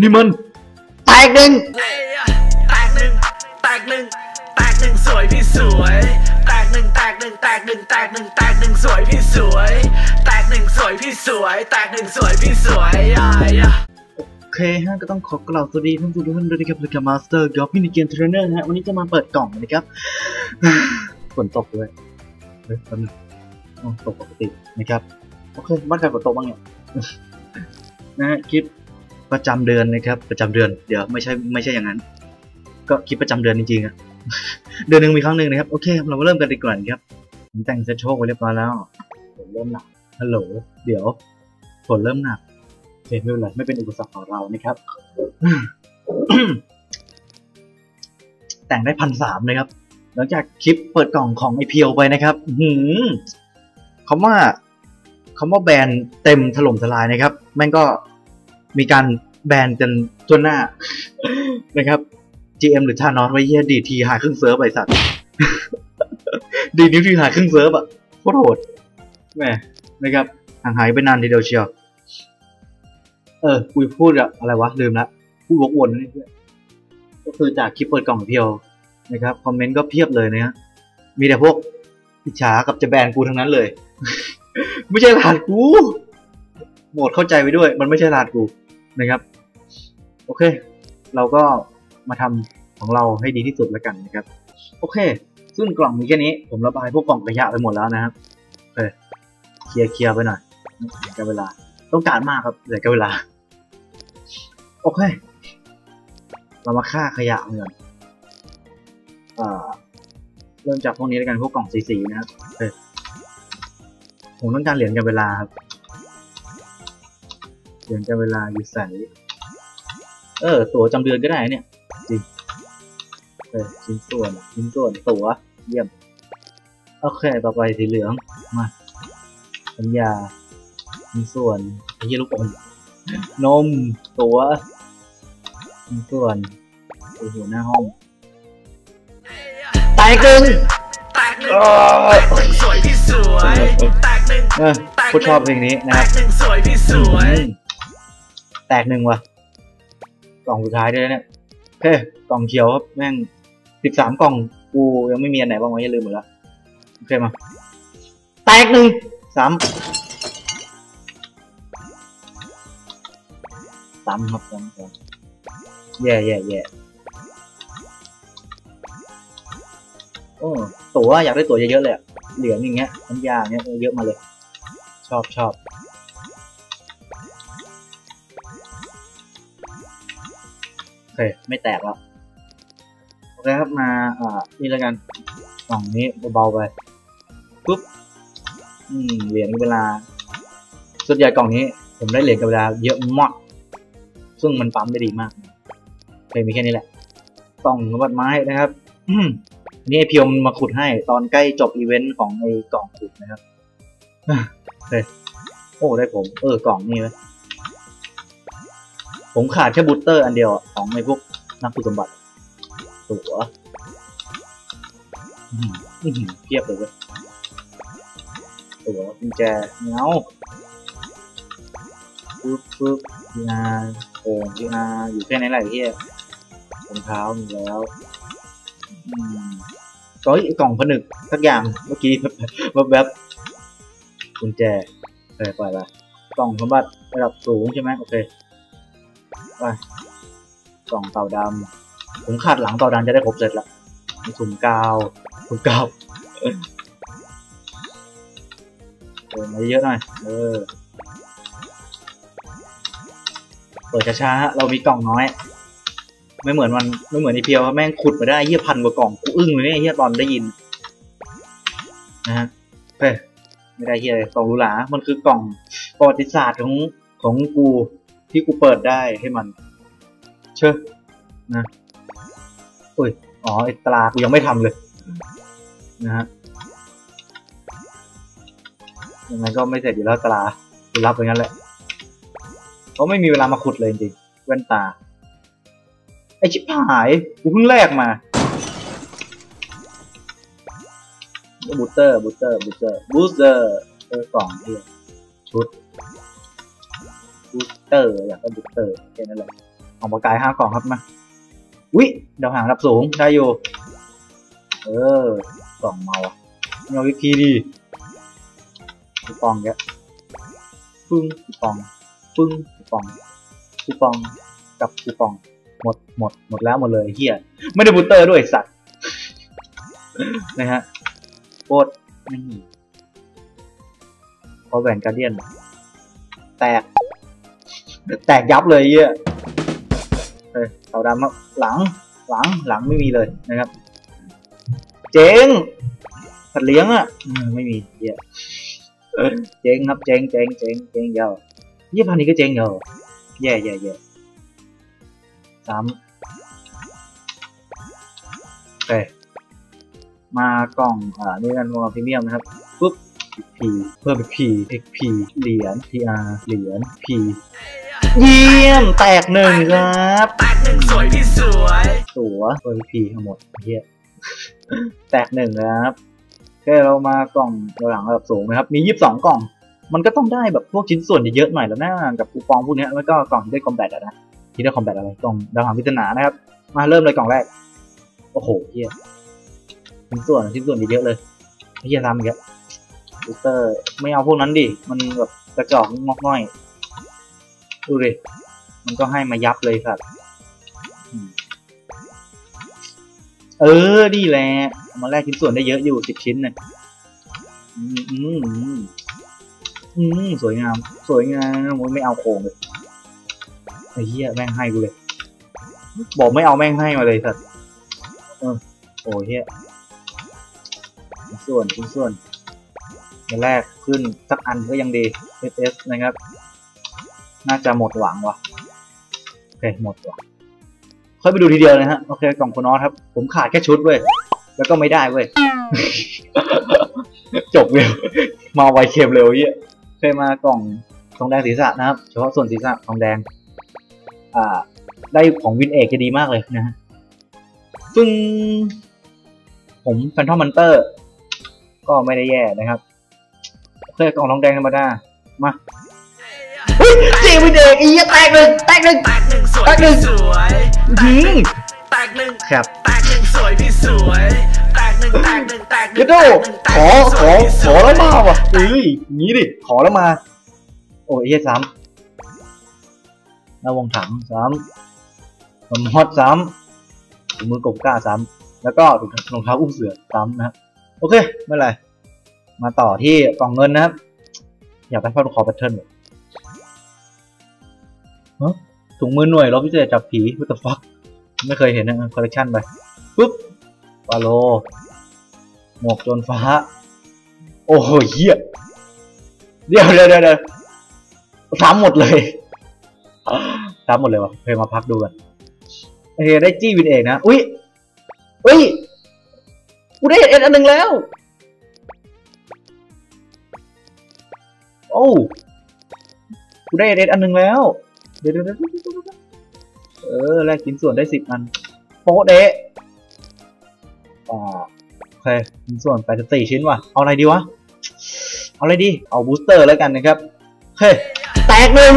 นี่มันแตกหนึ่งแตกหนึ่งแตกหนึ่งแตกหนึ่งสวยพี่สวยแตกหนึ่งแตกหนึ่งแตกหนึ่งแตกหนึ่งแตกหนึ่งสวยพี่สวยแตกหนึ่งสวยพี่สวยแตกหนึ่งสวยพี่สวยโอเคฮะก็ต้องขอกล่าวสวัสดีท่านผู้ชมด้วยนะครับกับมาสเตอร์กอล์ฟมินิเกมเทรนเนอร์ฮะวันนี้จะมาเปิดกล่องนะครับฝนตกเลยเฮ้ยมันตกปกตินะครับโอเคบ้านใครฝนตกบ้างเนี่ยนะฮะคลิปประจำเดือนนะครับประจำเดือนเดี๋ยวไม่ใช่อย่างนั้นก็คลิปประจำเดือนจริงๆอะเดือนหนึ่งมีครั้งหนึ่งนะครับโอเคเรามาเริ่มกันดีกว่าครับผมแต่งเซ็ตโชคไว้เรียบร้อยแล้วฝนเริ่มหนักฮัลโหลเดี๋ยวฝนเริ่มหนักเห็นด้วยเลยไม่เป็นอุปสรรคของเรานะครับแต่งได้1,300นะครับหลังจากคลิปเปิดกล่องของไอเพียวไปนะครับคำว่าแบนเต็มถล่มทลายนะครับแม่งก็มีการแบนจนตัวหน้านะครับ GM หรือท่านอสไว้เหี้ยดีทีหาครึ่งเซิร์ฟไปสัตว์ดีนิ้วทีหาครึ่งเซิร์ฟอ่ะโคตรโหดแหมนะครับห่างหายไปนานทีเดียวเชียวคุยพูดอะไรวะลืมละพูดวกวนนี่เพื่อนก็คือจากคลิปเปิดกล่องเพียวนะครับคอมเมนต์ก็เพียบเลยนะฮะมีแต่พวกอิจฉากับจะแบนกูทั้งนั้นเลย ไม่ใช่รหัสกูโหมดเข้าใจไว้ด้วยมันไม่ใช่รหัสกูนะครับโอเคเราก็มาทำของเราให้ดีที่สุดแล้วกันนะครับโอเคซึ่งกล่องมีแค่นี้ผมระบายพวกกล่องขยะไปหมดแล้วนะครับโอเคเคลียร์ไปหน่อยกับเวลาต้องการมากครับเดี๋ยวก็เวลาโอเคเรามาฆ่าขยะเงินเริ่มจากพวกนี้ด้วยกันพวกกล่องสีๆนะครับผมต้องการเหรียญกับเวลาครับเหรียญกับเวลาอยู่ใส่ตัวจำเดือนก็ได้เนี่ยจริงชิ้นส่วนตัวเยี่ยมโอเคต่อไปสีเหลืองมาสัญญาส่วนยี่ลูกอมนมตัว ส่วนหัวหน้าห้องแตกหนึ่งแตกหนึ่งสวยพี่สวยแตกหนึ่งผู้ชอบเพลงนี้นะครับแตกหนึ่งสวยพี่สวยแตกหนึ่งว่ะกล่องสุดท้ายด้วยเนี่ยเฮ้กล่องเขียวครับแม่ง13กล่องกูยังไม่มีอันไหนบ้างวะอย่าลืมหมดแล้วโอเคมาแตกหนึ่งซ้ำครับแย่โอ้ตัวอยากได้ตัวเยอะๆเลยเหรียญอย่างเงี้ยน้ำยาเนี้ยเยอะมาเลยชอบโอเคไม่แตกแล้วโอเคครับมานี่แล้วกันกล่องนี้เบาๆไปปุ๊บเหรียญเวลาสุดยอดกล่องนี้ผมได้เหรียญกับเวลาเยอะมากซึ่งมันปั๊มได้ดีมากเลยมีแค่นี้แหละกล่องวัดไม้นะครับนี่ไอเพียวมันมาขุดให้ตอนใกล้จบอีเวนต์ของไอกล่องขุดนะครับโอ้ได้ผมกล่องนี่เลยผมขาดแค่บูตเตอร์อันเดียวของไอพวกนักขุดสมบัติตัวเพียบเลยตัวกุญแจเงาปึ๊บพีอาอยู่แค่ไหนไหล่พี่รองเท้ามีแล้วก็กล่องผนึกสักอย่างเมื่อกี้แบบกุญแจปล่อยไปกล่องสมบัติระดับสูงใช่ไหมโอเคไปกล่องเต่าดำผมขาดหลังเต่าดำจะได้ครบเสร็จละมีถุงกาวมาเยอะหน่อยเปิดช้าๆเรามีกล่องน้อยไม่เหมือนไอเพียวแม่งขุดมาได้เหี้ยพันกว่ากล่องกูอึ้งเลยไอ้เหี้ยตอนได้ยินนะฮะไม่ได้เหี้ยกล่องรูหรามันคือกล่องประวัติศาสตร์ของกูที่กูเปิดได้ให้มันเชื่อนะไอตรากูยังไม่ทำเลยนะฮะยังไงก็ไม่เสร็จอยู่แล้วตรากูรับอย่างนั้นแหละเขาไม่มีเวลามาขุดเลยจริงแว่นตาไอชิบหายกูเพิ่งแลกมาบูสเตอร์กล่องนี่ชุด บูสเตอร์อยากได้บูสเตอร์แค่นั้นแหละของประกาย5 กล่องครับมาวิดาวหางรับสูงได้อยู่กล่องเมาเอาวิธีดีคูปองแกปึ้งคูปองปึ้งคูปองคูปองกับคูปองหมดแล้วหมดเลยเฮียไม่ได้บูสเตอร์ด้วยสัตว์นะฮะโคตรไม่มีพอแหวนการเดียนแตกยับเลยเฮียเต่าดำมาหลังไม่มีเลยนะครับเจ๊งสัตว์เลี้ยงอ่ะไม่มีเฮียเจ๊งครับเจ๊งเยายี่พันนี้ก็เจ๊งเยาแย่3โอเคมากล่องนี่กันวงพรีเมียมนะครับปุ๊บ P เพิ่ม P XP เหรียญ PR เหรียญ P เยี่ยมแตกหนึ่งครับแตกหนึ่งสวยที่สวยตัวเพิ่ม P ทั้งหมดเฮียแตกหนึ่งครับแค่เรามากล่องตัวหลังระดับสูงนะครับมี22 กล่องมันก็ต้องได้แบบพวกชิ้นส่วนเยอะหน่อยแล้วนะกับคูปองพวกนี้แล้วก็กล่องที่ได้คอมแบทอะนะที่ได้คอมแบทอะไรกล่องดาวหางปริศนานะครับมาเริ่มเลยกล่องแรกโอ้โหเฮียชิ้นส่วนเยอะเลยเฮียทำเยอะบูสเตอร์ไม่เอาพวกนั้นดิมันแบบกระจอกงอกง่อยดูดิมันก็ให้มายับเลยครับนี่แหละมาแรกชิ้นส่วนได้เยอะอยู่10 ชิ้นนะสวยงามไม่เอาโครงเลยไอ้เหี้ยแม่งให้กูเลยบอกไม่เอาแม่งให้มาเลยสัตว์โอ้เหี้ยชิ้นส่วนมาแรกขึ้นสักอันก็ยังดี SS นะครับน่าจะหมดหวังว่ะโอเคหมดว่ะค่อยไปดูทีเดียวนะฮะโอเคกล่องโคนอสครับผมขาดแค่ชุดเว้ยแล้วก็ไม่ได้เว้ยจบเร็วมาไวเค็มเร็วเยอะเคยมากล่องทองแดงศีรษะนะครับเฉพาะส่วนศีรษะทองแดงได้ของวินเอกจะดีมากเลยนะฮะซึ่งผมแฟนทอมมันเตอร์ก็ไม่ได้แย่นะครับเคยกล่องทองแดงธรรมดามาเจวินเอกอีกแตกหนึ่งสวยพี่สวยแตกหนึ่งครับแตก 1สวยพี่สวยแตก 1ก็ดูขอแล้วมาว่ะงี้ดิขอแล้วมาโอ้ยเฮีย3แล้ววงถัง3ผมฮอต3ถุงมือกบก้า3แล้วก็รองเท้าอุ้งเสือ3นะโอเคไม่ไรมาต่อที่กล่องเงินนะครับอยากได้ภาพขอแพทเทิร์นถุงมือหน่วยรบพิเศษจับผีวัตถุฟักไม่เคยเห็นนะคอลเลกชันไปปุ๊บปาโลหมวกโจรฟ้าโอ้โหเหี้ยเดี๋ยวซ้ำหมดเลยวะเคยมาพักดูกันโอเคได้จี้วินเอกนะอุ้ยกูได้เอ็ดอันหนึ่งแล้วโอ้กูได้เอ็ดอันหนึ่งแล้วแลกชิ้นส่วนได้10 อันโป๊ะเดะโอเคชิ้นส่วน84 ชิ้นว่ะเอาอะไรดีวะเอาอะไรดีเอาบูสเตอร์แล้วกันนะครับเฮ้ยแตกหนึ่ง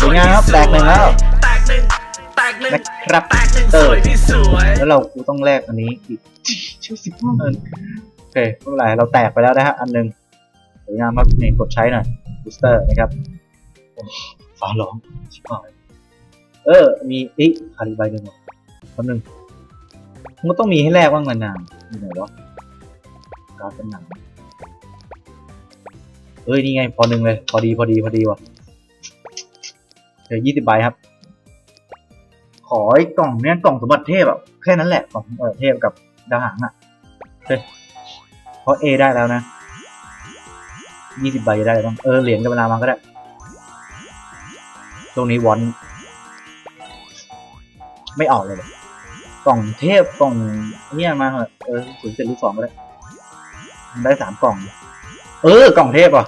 สวยงามครับแตกหนึ่งแล้วนะครับเตอร์แล้วเรากูต้องแลกอันนี้อีกช่วย15 อันโอเคเมื่อไหร่เราแตกไปแล้วนะฮะอันหนึ่งสวยงามครับนี่กดใช้หน่อยบูสเตอร์นะครับฟ้าร้องชิบหายมีคาริบายเดินมาคนหนึ่งมันต้องมีให้แลกว่างนานๆมีไหนวะการเป็นหนังนี่ไงพอหนึ่งเลยพอดีว่ะเดี๋ยว20 ใบครับขอไอ้กล่องเนี้ยกล่องสมบัติเทพอ่ะแค่นั้นแหละกล่องเทพกับดาหางอ่ะเพราะ A ได้แล้วนะ20 ใบจะได้ต้องเหรียญกับเวลามาก็ได้ตรงนี้วอนไม่ออกเลยกล่องเทพกล่องเนี่ยมาเหรอ0 7 หรือ 2ก็ได้มันได้3 กล่องกล่องเทพอ่ะ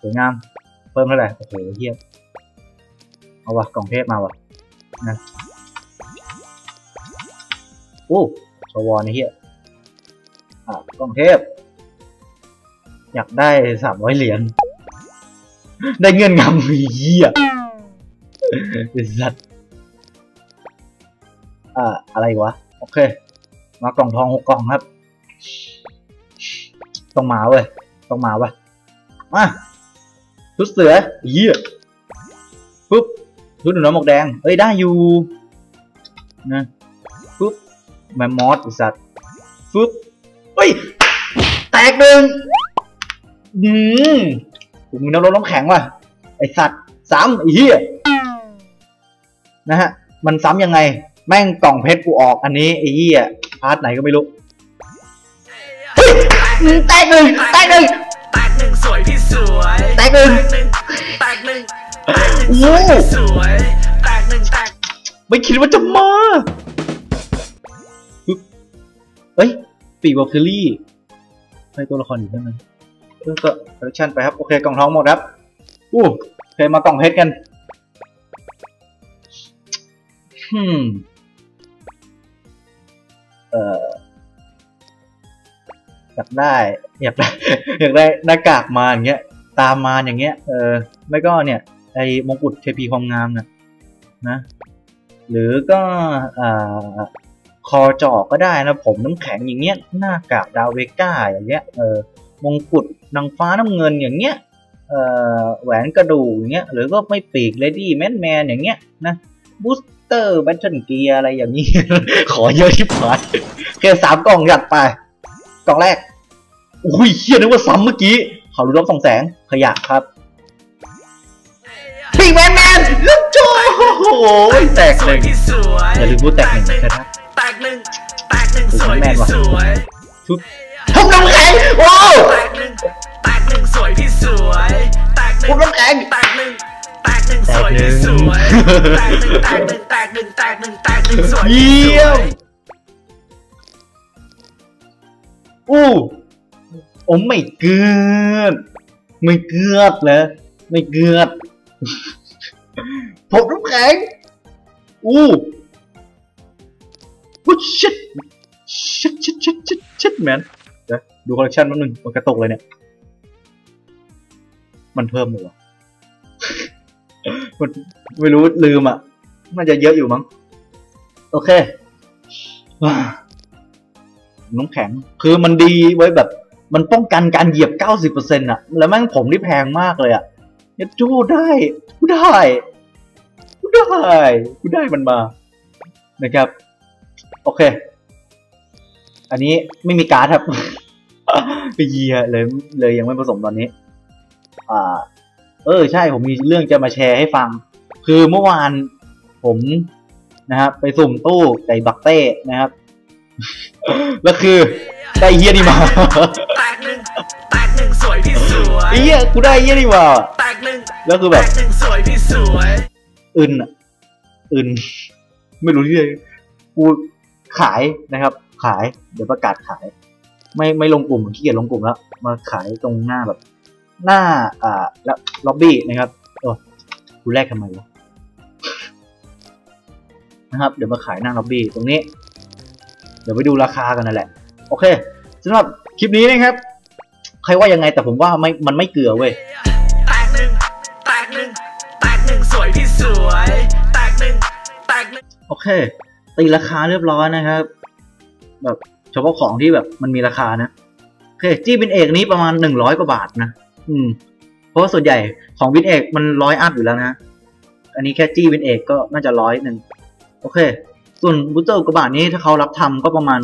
สวยงามเพิ่มเท่าไหร่โอ้โหเยี่ยมเอาวะกล่องเทพมาวะนะชวอนเฮียกล่องเทพอยากได้300 เหรียญ ได้เงื่อนงำมีเหี้ยไอ้สัตว์อะไรวะโอเคมากล่องทอง6 กล่องครับต้องมาเว้ยต้องมาวะมาชุดเสือเหี้ยปุ๊บชุดหนูน้อยหมวกแดงเอ้ยได้อยู่นะปุ๊บแมมมอสไอ้สัตว์ปุ๊บเฮ้ยแตกหนึ่งผมมีน้ำร้อนน้ำแข็งว่ะไอสัตว์ซ้ำไอ้เหี้ยนะฮะมันซ้ำยังไงแม่งกล่องเพชรกูออกอันนี้ไอ้เหี้ยพาร์ทไหนก็ไม่รู้แตกหนึ่งแตกหนึ่งแตกหนึ่งสวยพี่สวยแตกหนึ่งแตกหนึ่งแตกหนึ่งสวยพี่สวยแตกหนึ่งแตกไม่คิดว่าจะมาเฮ้ยปีกวอลคิลี่ให้ตัวละครอยู่ได้ไหมก็คอลเลคชั่นไปครับโอเคกล่องท้องหมดครับเคยมากล่องเพชรกันอยากได้หน้ากากมาอย่างเงี้ยตามมาอย่างเงี้ยไม่ก็เนี่ยไอมงกุฎเทพีความงามนะหรือก็คอจอกก็ได้นะผมน้ำแข็งอย่างเงี้ยหน้ากากดาวเวก้าอย่างเงี้ยมงกุฎนางฟ้าน้ำเงินอย่างเงี้ยแหวนกระดูกอย่างเงี้ยหรือก็ไม่ปีกเลดี้แมนแมนอย่างเงี้ยนะบูสเตอร์แบทเทิลเกียร์อะไรอย่างนี้ ขอเยอะที่ผ่านแค่3 กล่องจัดไปกล่องแรกอุ้ยเฮียนึกว่าซ้ำเมื่อกี้เขาดูรอบ2 แสงขยะครับปีกแมนแมนโจ้โอ้โหแตกหนึ่งอย่าลืมพูดแตกหนึ่งนะครับแตกหนึ่งแตกหนึ่งสวยที่สวยทุบน้ำแข็งว้าวแตกหนึ่งสวยพี่สวยแตกหนึ่งทุบน้ำแข็งแตกหนึ่งแตกหนึ่งสวยพี่สวยแตกหนึ่งแตกหนึ่งแตกหนึ่งแตกหนึ่งแตกหนึ่งสวยพี่สวยผมไม่เกลือดไม่เกลือดเลยไม่เกลือดทุบน้ำแข็งชิดชิดแมนเดี๋ยวดูคอลเลคชันแป๊บนึงมันกระตกเลยเนี่ยมันเพิ่มหรือเปล่าไม่รู้ลืมอ่ะน่าจะเยอะอยู่มั้งโอเคน้องแข็งคือมันดีไว้แบบมันป้องกันการเหยียบ 90% อ่ะแล้วแม่งผมที่แพงมากเลยอ่ะเนี่ยจู้ได้กูได้มันมานะครับโอเคอันนี้ไม่มีการ์ดครับไปเยี่ยเลยยังไม่ผสมตอนนี้ใช่ผมมีเรื่องจะมาแชร์ให้ฟังคือเมื่อวานผมนะครับไปสุ่มตู้ไก่บักเต้นะครับแล้วคือได้เยี่ยนี่มาแตกหนึ่งแตกหนึ่งสวยพี่สวยเยี่ยกูได้เยี่ยนี่มาแตกหนึ่งแล้วคือแบบแตกหนึ่งสวยพี่สวยอื่นไม่รู้ที่กูขายนะครับขายเดี๋ยวประกาศขายไม่ลงกลุ่มขี้เกียจลงกลุ่มแล้วมาขายตรงหน้าแบบหน้าแล้วล็อบบี้นะครับกูแรกทำไมวะนะครับเดี๋ยวมาขายหน้าล็อบบี้ตรงนี้เดี๋ยวไปดูราคากันนั่นแหละโอเคสำหรับคลิปนี้นะครับใครว่ายังไงแต่ผมว่ามันไม่เกลือเว้ยแตกหนึ่งแตกหนึ่งแตกหนึ่งสวยพี่สวยแตกหนึ่งแตกหนึ่งโอเคตีราคาเรียบร้อยนะครับแบบเฉพาะของที่แบบมันมีราคานะโอเคจี้บินเอกนี้ประมาณ100 กว่าบาทนะเพราะส่วนใหญ่ของบินเอกมัน100 อัพอยู่แล้วนะอันนี้แค่จี้บินเอกก็น่าจะ100โอเคส่วนบูเตอร์กว่าบาทนี้ถ้าเขารับทำก็ประมาณ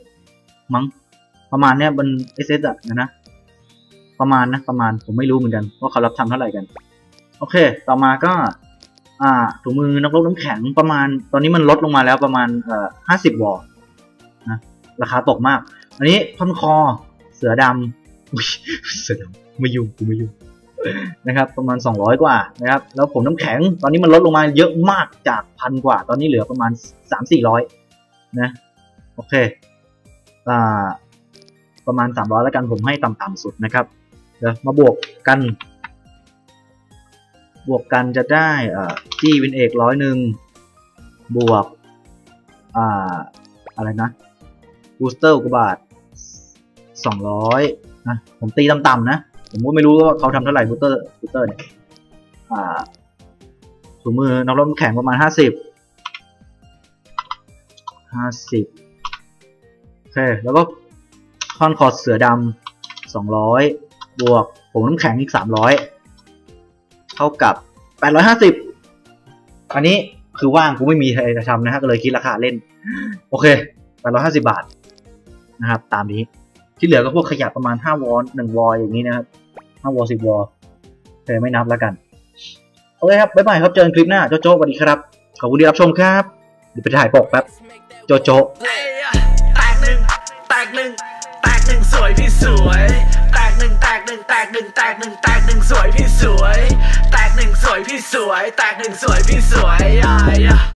200มั้งประมาณเนี้ยมันเอสเอสอะนะประมาณผมไม่รู้เหมือนกันว่าเขารับทำเท่าไหร่กันโอเคต่อมาก็ถุงมือนักรบน้ำแข็งประมาณตอนนี้มันลดลงมาแล้วประมาณ50 วอนะราคาตกมากอันนี้พันคอเสือดำเสือดำไม่อยู่นะครับประมาณ200 กว่านะครับแล้วผมน้ำแข็งตอนนี้มันลดลงมาเยอะมากจาก1,000 กว่าตอนนี้เหลือประมาณ300-400นะโอเคประมาณ300แล้วกันผมให้ต่ำๆสุดนะครับเดี๋ยวมาบวกกันจะได้จี้วินเอก100บวกอะไรนะบูสเตอร์กว่าบาท200นะผมตีต่ำๆนะ ผมก็ไม่รู้ว่าเขาทำเท่าไหร่บูเตอร์เนี่ยถุงมือน้ำร้อนแข็งประมาณ50โอเคแล้วก็คอนคอร์ดเสือดำ200บวกผงน้ำแข็งอีก300เท่ากับ850อันนี้คือว่างกูไม่มีอะไรจะทำนะฮะก็เลยคิดราคาเล่นโอเค850บาทนะครับตามนี้ที่เหลือก็พวกขยะประมาณ5วอน1วออย่างนี้นะครับ5วอ10วอแต่ไม่นับแล้วกันโอเคครับบ๊ายบายครับเจอกันคลิปหน้าโจโจ้สวัสดีครับขอบคุณที่รับชมครับเดี๋ยวไปถ่ายปกแป๊บโจโจ้แตกหนึ่งสวยพี่สวยแตกหนึ่งสวยพี่สวยแตกหนึ่งสวยพี่สวยแตกหนึ่งสวยพี่สวย